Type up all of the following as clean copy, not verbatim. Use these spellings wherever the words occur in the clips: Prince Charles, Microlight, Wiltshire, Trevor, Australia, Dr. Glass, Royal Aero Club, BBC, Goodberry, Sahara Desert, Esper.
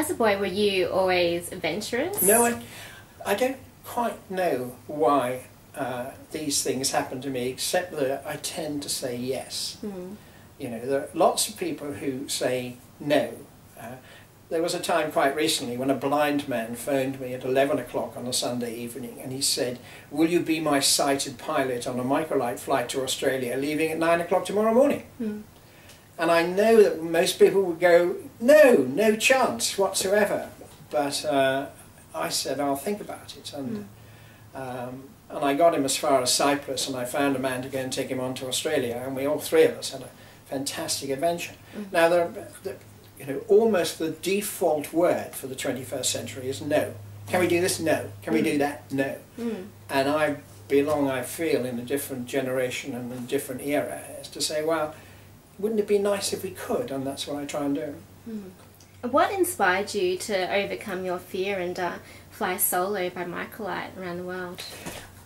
As a boy, were you always adventurous? No, I don't quite know why these things happen to me, except that I tend to say yes. Mm. You know, there are lots of people who say no. There was a time quite recently when a blind man phoned me at 11 o'clock on a Sunday evening and he said, will you be my sighted pilot on a Microlight flight to Australia leaving at 9 o'clock tomorrow morning? Mm. And I know that most people would go, no, no chance whatsoever. But I said, I'll think about it. And, and I got him as far as Cyprus and I found a man to go and take him on to Australia, and we all three of us had a fantastic adventure. Mm. Now, you know, almost the default word for the 21st century is no. Can we do this? No. Can we do that? No. Mm. And I belong, I feel, in a different generation and a different era, as to say, well, wouldn't it be nice if we could? And that's what I try and do. Mm. What inspired you to overcome your fear and fly solo by Microlight around the world?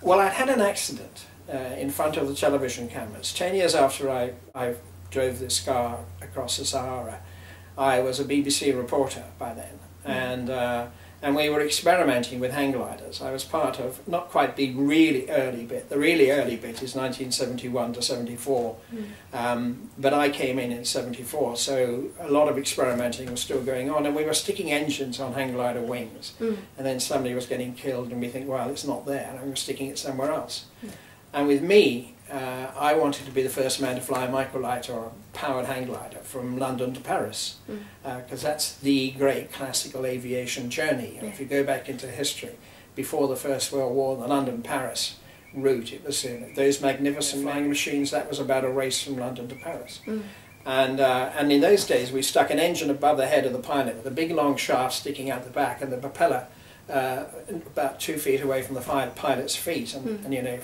Well, I had an accident in front of the television cameras. 10 years after I drove this car across the Sahara, I was a BBC reporter by then, and we were experimenting with hang gliders. I was part of not quite the really early bit. The really early bit is 1971 to 74, but I came in '74, so a lot of experimenting was still going on, and we were sticking engines on hang glider wings, and then somebody was getting killed, and we think, well, it's not there, and we're sticking it somewhere else. Mm. And with me, I wanted to be the first man to fly a Microlight or a powered hang glider from London to Paris, because that's the great classical aviation journey. And if you go back into history, before the First World War, the London-Paris route, it was, you know, those magnificent flying machines, that was about a race from London to Paris. Mm. And in those days, we stuck an engine above the head of the pilot with a big long shaft sticking out the back and the propeller about 2 feet away from the pilot's feet. And, and you know,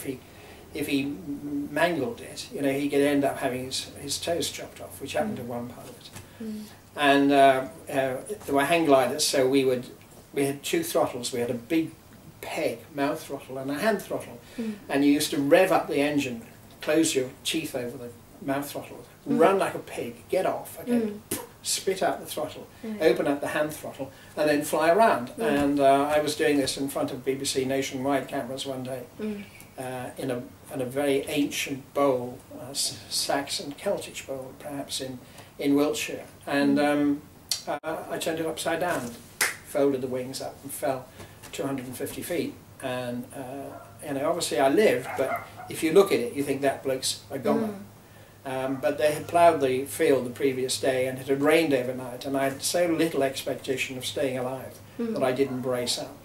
if he mangled it, you know, he could end up having his toes chopped off, which happened to one pilot. Mm. And there were hang gliders, so we had two throttles. We had a big peg mouth throttle and a hand throttle, and you used to rev up the engine, close your teeth over the mouth throttle, run like a pig, get off again, spit out the throttle, open up the hand throttle, and then fly around. And I was doing this in front of BBC nationwide cameras one day. In a very ancient bowl, Saxon Celtic bowl perhaps, in Wiltshire, and I turned it upside down, folded the wings up and fell 250 feet, and you know, obviously I lived, but if you look at it you think that bloke's a goner. But they had ploughed the field the previous day and it had rained overnight, and I had so little expectation of staying alive that I didn't brace up.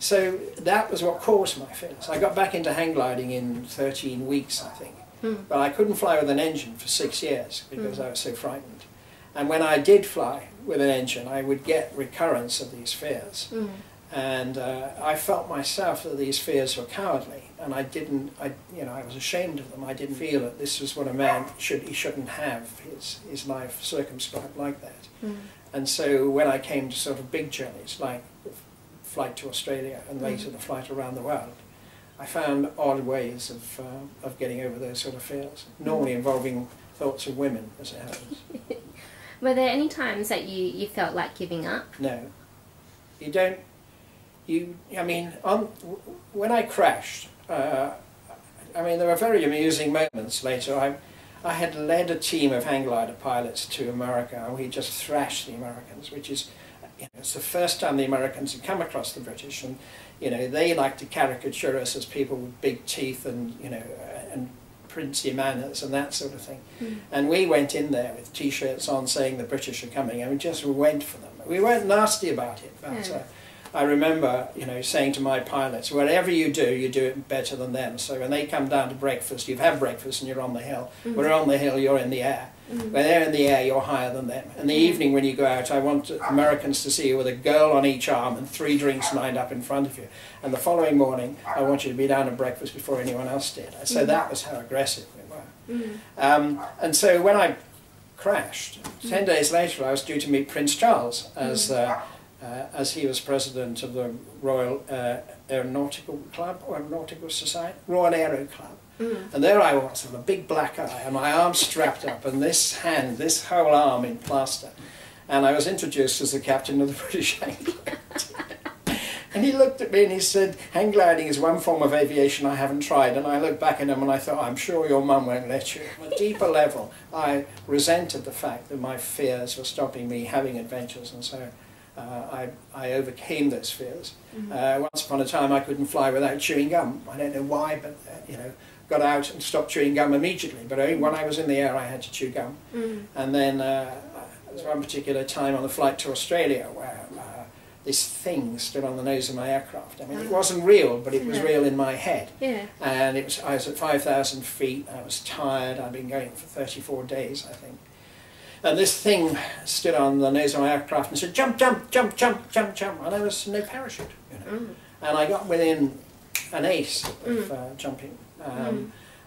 So that was what caused my fears. I got back into hang gliding in 13 weeks, I think. But I couldn't fly with an engine for 6 years because I was so frightened. And when I did fly with an engine, I would get recurrence of these fears. And I felt myself that these fears were cowardly, and I didn't, you know, I was ashamed of them. I didn't feel that this was what a man should, he shouldn't have his life circumscribed like that. And so when I came to sort of big journeys, like flight to Australia and later the flight around the world, I found odd ways of getting over those sort of fears, normally involving thoughts of women, as it happens. Were there any times that you felt like giving up? No. You don't, I mean, when I crashed, I mean, there were very amusing moments later. I had led a team of hang glider pilots to America, and we just thrashed the Americans, which is, you know, it's the first time the Americans had come across the British, and you know, they like to caricature us as people with big teeth and, you know, and princely manners and that sort of thing. And we went in there with t-shirts on saying the British are coming, and we just went for them. We weren't nasty about it, but I remember, you know, saying to my pilots, whatever you do it better than them. So when they come down to breakfast, you've had breakfast and you're on the hill. When you're on the hill, you're in the air. When they're in the air, you're higher than them. In the evening when you go out, I want Americans to see you with a girl on each arm and 3 drinks lined up in front of you. And the following morning, I want you to be down to breakfast before anyone else did. So that was how aggressive we were. And so when I crashed, 10 days later, I was due to meet Prince Charles as he was president of the Royal Aeronautical Club, or Aeronautical Society, Royal Aero Club. And there I was with a big black eye and my arm strapped up and this hand, this whole arm in plaster. and I was introduced as the captain of the British Hang Glide. And he looked at me and he said, hang gliding is one form of aviation I haven't tried. And I looked back at him and I thought, I'm sure your mum won't let you. On a deeper level, I resented the fact that my fears were stopping me having adventures, and so I overcame those fears. Mm-hmm. Once upon a time I couldn't fly without chewing gum. I don't know why, but you know, got out and stopped chewing gum immediately, but only when I was in the air I had to chew gum. Mm-hmm. And then there was one particular time on the flight to Australia where this thing stood on the nose of my aircraft. I mean, it wasn't real, but it was real in my head. Yeah. And it was, I was at 5,000 feet, I was tired, I'd been going for 34 days, I think. And this thing stood on the nose of my aircraft and said, jump, jump, jump, jump, jump, jump. And there was no parachute, you know. Mm. And I got within an ace of jumping.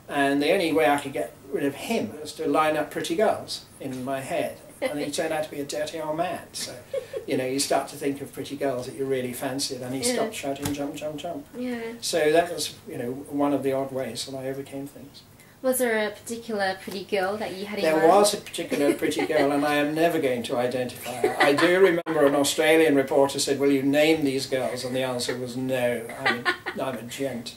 And the only way I could get rid of him was to line up pretty girls in my head. And he turned out to be a dirty old man. So, you know, you start to think of pretty girls that you really fancied. And he stopped shouting, jump, jump, jump. Yeah. So that was, you know, one of the odd ways that I overcame things. Was there a particular pretty girl that you had in mind? There was a particular pretty girl, and I am never going to identify her. I do remember an Australian reporter said, will you name these girls? And the answer was no. I'm a gent.